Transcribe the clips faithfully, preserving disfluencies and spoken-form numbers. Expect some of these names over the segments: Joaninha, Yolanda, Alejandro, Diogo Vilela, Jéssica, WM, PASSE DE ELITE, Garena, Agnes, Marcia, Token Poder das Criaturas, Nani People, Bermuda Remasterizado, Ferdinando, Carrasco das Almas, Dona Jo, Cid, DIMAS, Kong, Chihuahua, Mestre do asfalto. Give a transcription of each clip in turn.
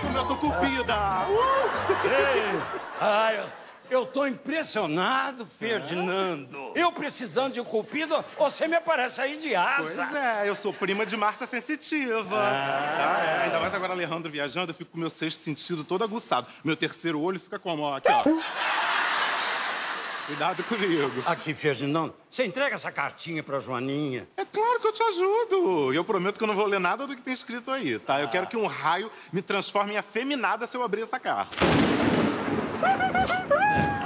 como eu tô com vida! Uh! Ei! Ai, eu tô impressionado, Ferdinando. Eu precisando de um cupido, você me aparece aí de asa. Pois é, eu sou prima de Marcia sensitiva. Ah. Ah, é. Ainda mais agora Alejandro viajando, eu fico com o meu sexto sentido todo aguçado. Meu terceiro olho fica com a mão aqui, ó. Cuidado comigo. Aqui, Ferdinando, você entrega essa cartinha pra Joaninha? É claro que eu te ajudo. E eu prometo que eu não vou ler nada do que tem escrito aí, tá? Ah. Eu quero que um raio me transforme em afeminada se eu abrir essa carta.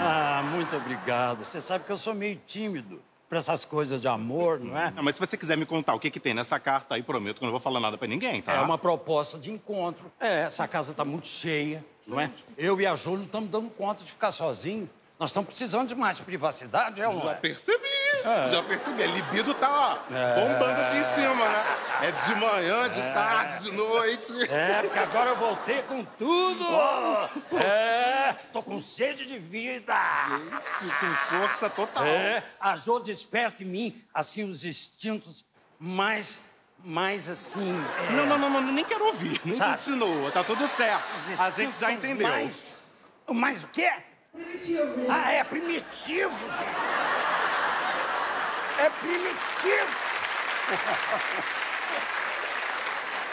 Ah, muito obrigado. Você sabe que eu sou meio tímido pra essas coisas de amor, não é? Não, mas se você quiser me contar o que que tem nessa carta aí, prometo que eu não vou falar nada pra ninguém, tá? É uma proposta de encontro. É, essa casa tá muito cheia, não é? Eu e a Jo não estamos dando conta de ficar sozinhos. Nós estamos precisando de mais privacidade, é uma... Já percebi, é. já percebi. A libido tá, ó, é... bombando aqui em cima, né? É de manhã, de é... tarde, de noite. É, porque agora eu voltei com tudo. Oh. É, tô com sede de vida. Gente, com força total. É, a Jo desperta em mim, assim, os instintos mais... Mas assim... É... Não, não, não, não, nem quero ouvir. Nem Sabe? Continua, tá tudo certo. A gente já entendeu. Mais... mais o quê? Primitivo. Ah, é primitivo, gente. É primitivo.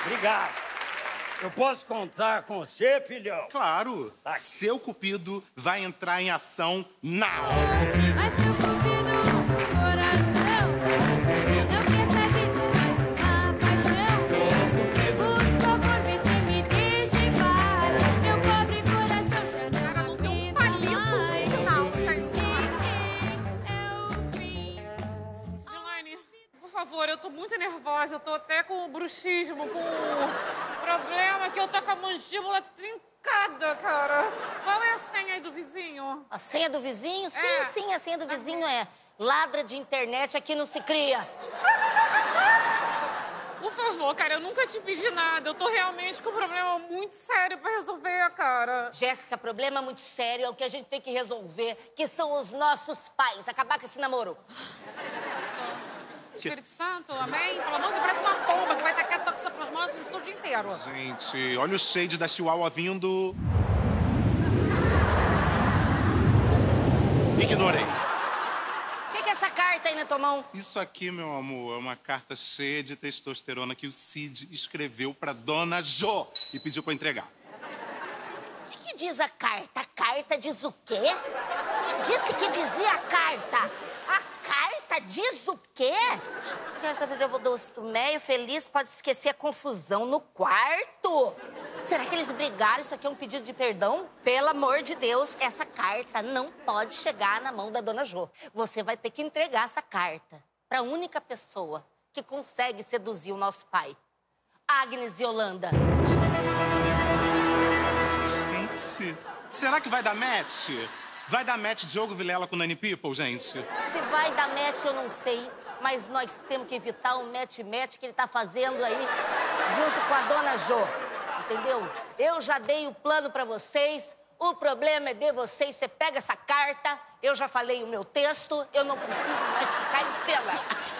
Obrigado. Eu posso contar com você, filhão? Claro. Tá, seu cupido vai entrar em ação na hora. Mas seu cupido, coração, não quer saber de mais uma paixão. Por favor, vê se me deixa em paz. Meu pobre coração já não aguenta. Por favor, eu tô muito nervosa, eu tô até com bruxismo, com... O problema é que eu tô com a mandíbula trincada, cara. Qual é a senha aí do vizinho? A senha do vizinho? Sim, é. sim, a senha do vizinho é... Ladra de internet aqui não se cria. Por favor, cara, eu nunca te pedi nada. Eu tô realmente com um problema muito sério pra resolver, cara. Jéssica, problema muito sério é o que a gente tem que resolver, que são os nossos pais. Acabar com esse namoro. Espírito Santo, amém? Pelo amor de Deus, parece uma bomba que vai tacar toxoplasmose no estúdio inteiro. Gente, olha o shade da Chihuahua vindo. Ignorei. O que, que é essa carta aí na tua mão? Isso aqui, meu amor, é uma carta cheia de testosterona que o Cid escreveu pra Dona Jo e pediu pra entregar. O que, que diz a carta? A carta diz o quê? Que disse que dizia a carta? A carta diz o quê? Essa vida eu do meio feliz pode esquecer a confusão no quarto. Será que eles brigaram? Isso aqui é um pedido de perdão? Pelo amor de Deus, essa carta não pode chegar na mão da Dona Jo. Você vai ter que entregar essa carta pra única pessoa que consegue seduzir o nosso pai. Agnes e Yolanda. Gente, será que vai dar match? Vai dar match Diogo Vilela com Nani People, gente? Se vai dar match, eu não sei. Mas nós temos que evitar o match-match que ele tá fazendo aí junto com a Dona Jo, entendeu? Eu já dei o plano pra vocês, o problema é de vocês. Você pega essa carta, eu já falei o meu texto, eu não preciso mais ficar em cena.